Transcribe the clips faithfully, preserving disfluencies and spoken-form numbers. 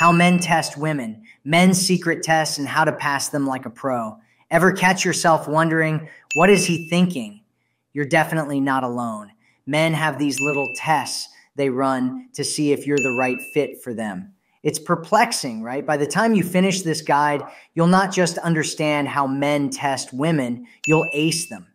How men test women, men's secret tests and how to pass them like a pro. Ever catch yourself wondering, what is he thinking? You're definitely not alone. Men have these little tests they run to see if you're the right fit for them. It's perplexing, right? By the time you finish this guide, you'll not just understand how men test women, you'll ace them.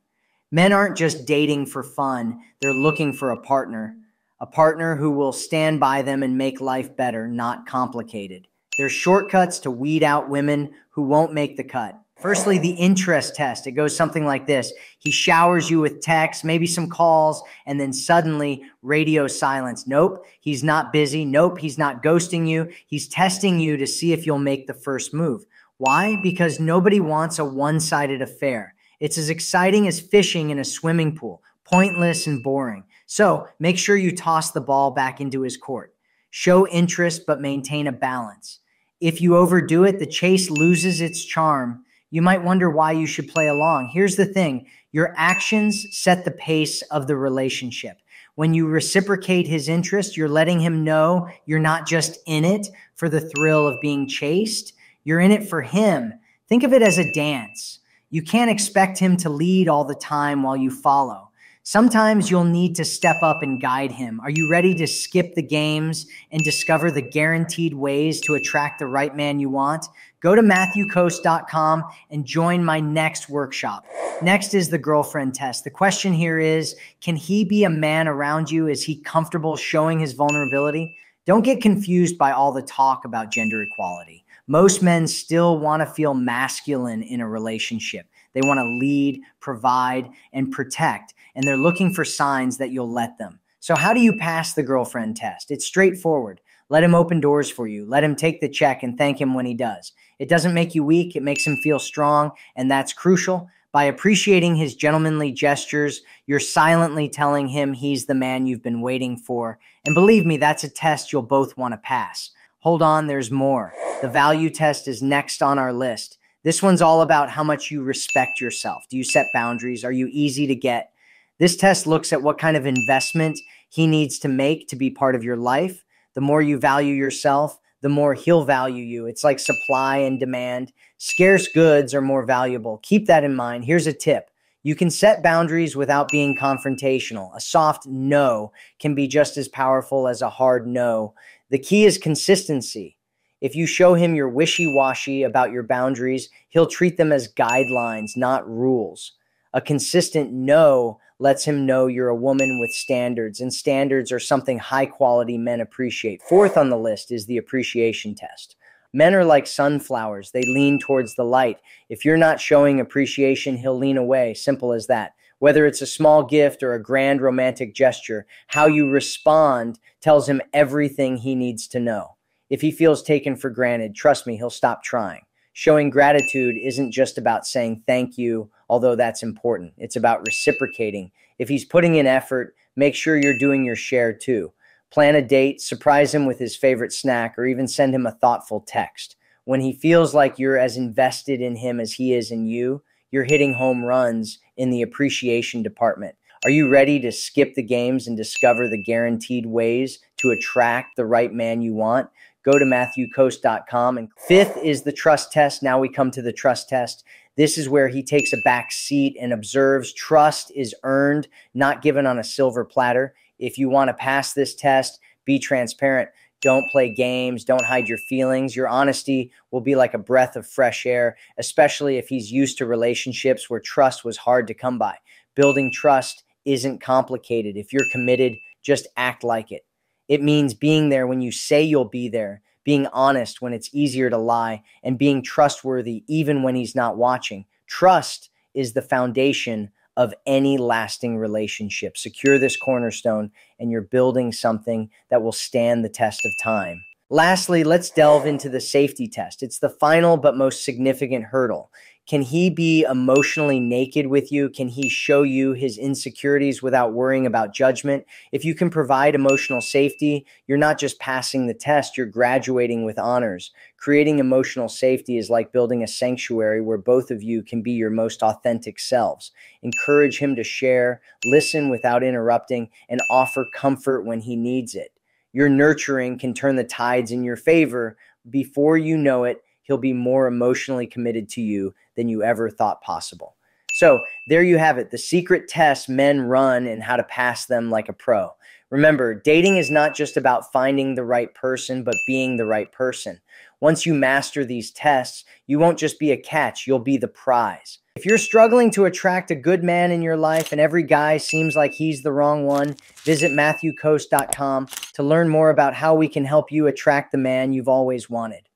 Men aren't just dating for fun. They're looking for a partner, a partner who will stand by them and make life better, not complicated. There's shortcuts to weed out women who won't make the cut. Firstly, the interest test. It goes something like this. He showers you with texts, maybe some calls, and then suddenly radio silence. Nope, he's not busy. Nope, he's not ghosting you. He's testing you to see if you'll make the first move. Why? Because nobody wants a one-sided affair. It's as exciting as fishing in a swimming pool, pointless and boring. So make sure you toss the ball back into his court. Show interest, but maintain a balance. If you overdo it, the chase loses its charm. You might wonder why you should play along. Here's the thing. Your actions set the pace of the relationship. When you reciprocate his interest, you're letting him know you're not just in it for the thrill of being chased. You're in it for him. Think of it as a dance. You can't expect him to lead all the time while you follow. Sometimes you'll need to step up and guide him. Are you ready to skip the games and discover the guaranteed ways to attract the right man you want? Go to Matthew Coast dot com and join my next workshop. Next is the girlfriend test. The question here is, can he be a man around you? Is he comfortable showing his vulnerability? Don't get confused by all the talk about gender equality. Most men still want to feel masculine in a relationship. They want to lead, provide, and protect, and they're looking for signs that you'll let them. So how do you pass the girlfriend test? It's straightforward. Let him open doors for you. Let him take the check and thank him when he does. It doesn't make you weak. It makes him feel strong, and that's crucial. By appreciating his gentlemanly gestures, you're silently telling him he's the man you've been waiting for. And believe me, that's a test you'll both want to pass. Hold on, there's more. The value test is next on our list. This one's all about how much you respect yourself. Do you set boundaries? Are you easy to get? This test looks at what kind of investment he needs to make to be part of your life. The more you value yourself, the more he'll value you. It's like supply and demand. Scarce goods are more valuable. Keep that in mind. Here's a tip. You can set boundaries without being confrontational. A soft no can be just as powerful as a hard no. The key is consistency. If you show him you're wishy-washy about your boundaries, he'll treat them as guidelines, not rules. A consistent no lets him know you're a woman with standards, and standards are something high-quality men appreciate. Fourth on the list is the appreciation test. Men are like sunflowers. They lean towards the light. If you're not showing appreciation, he'll lean away. Simple as that. Whether it's a small gift or a grand romantic gesture, how you respond tells him everything he needs to know. If he feels taken for granted, trust me, he'll stop trying. Showing gratitude isn't just about saying thank you, although that's important. It's about reciprocating. If he's putting in effort, make sure you're doing your share too. Plan a date, surprise him with his favorite snack, or even send him a thoughtful text. When he feels like you're as invested in him as he is in you, you're hitting home runs in the appreciation department. Are you ready to skip the games and discover the guaranteed ways to attract the right man you want? Go to Matthew Coast dot com. And fifth is the trust test. Now we come to the trust test. This is where he takes a back seat and observes. Trust is earned, not given on a silver platter. If you want to pass this test, be transparent. Don't play games. Don't hide your feelings. Your honesty will be like a breath of fresh air, especially if he's used to relationships where trust was hard to come by. Building trust isn't complicated. If you're committed, just act like it. It means being there when you say you'll be there, being honest when it's easier to lie, and being trustworthy even when he's not watching. Trust is the foundation of any lasting relationship. Secure this cornerstone and you're building something that will stand the test of time. Lastly, let's delve into the safety test. It's the final but most significant hurdle. Can he be emotionally naked with you? Can he show you his insecurities without worrying about judgment? If you can provide emotional safety, you're not just passing the test, you're graduating with honors. Creating emotional safety is like building a sanctuary where both of you can be your most authentic selves. Encourage him to share, listen without interrupting, and offer comfort when he needs it. Your nurturing can turn the tides in your favor, before you know it, he'll be more emotionally committed to you than you ever thought possible. So there you have it, the secret tests men run and how to pass them like a pro. Remember, dating is not just about finding the right person, but being the right person. Once you master these tests, you won't just be a catch, you'll be the prize. If you're struggling to attract a good man in your life and every guy seems like he's the wrong one, visit Matthew Coast dot com to learn more about how we can help you attract the man you've always wanted.